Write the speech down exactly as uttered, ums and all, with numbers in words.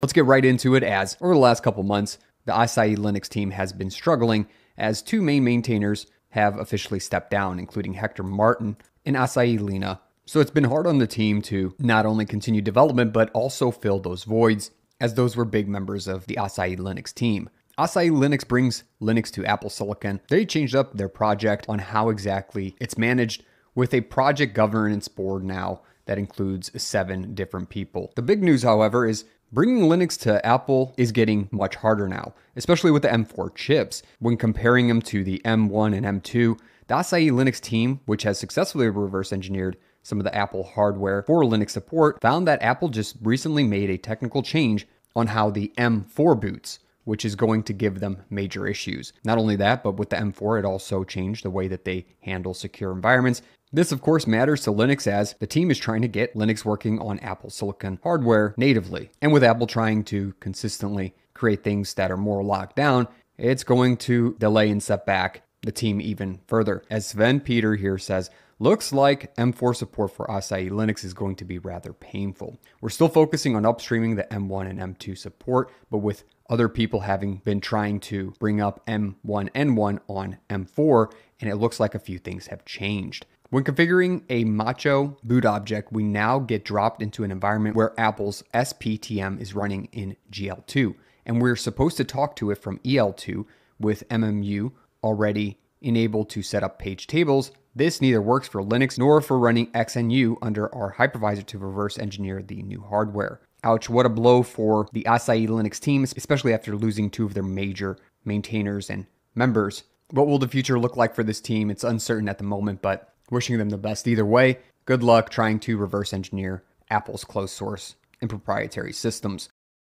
Let's get right into it, as over the last couple months, the Asahi Linux team has been struggling as two main maintainers have officially stepped down, including Hector Martin and Asahi Lina. So it's been hard on the team to not only continue development, but also fill those voids, as those were big members of the Asahi Linux team. Asahi Linux brings Linux to Apple Silicon. They changed up their project on how exactly it's managed with a project governance board now that includes seven different people. The big news, however, is bringing Linux to Apple is getting much harder now, especially with the M four chips. When comparing them to the M one and M two, the Asahi Linux team, which has successfully reverse engineered some of the Apple hardware for Linux support, found that Apple just recently made a technical change on how the M four boots, which is going to give them major issues. Not only that, but with the M four, it also changed the way that they handle secure environments. This, of course, matters to Linux, as the team is trying to get Linux working on Apple Silicon hardware natively. And with Apple trying to consistently create things that are more locked down, it's going to delay and set back the team even further. As Sven Peter here says, looks like M four support for Asahi Linux is going to be rather painful. We're still focusing on upstreaming the M one and M two support, but with other people having been trying to bring up M one N one on M four, and it looks like a few things have changed. When configuring a MachO boot object, we now get dropped into an environment where Apple's S P T M is running in G L two, and we're supposed to talk to it from E L two with M M U already enabled to set up page tables. This neither works for Linux nor for running X N U under our hypervisor to reverse engineer the new hardware. Ouch, what a blow for the Asahi Linux team, especially after losing two of their major maintainers and members. What will the future look like for this team? It's uncertain at the moment, but wishing them the best either way. Good luck trying to reverse engineer Apple's closed source and proprietary systems.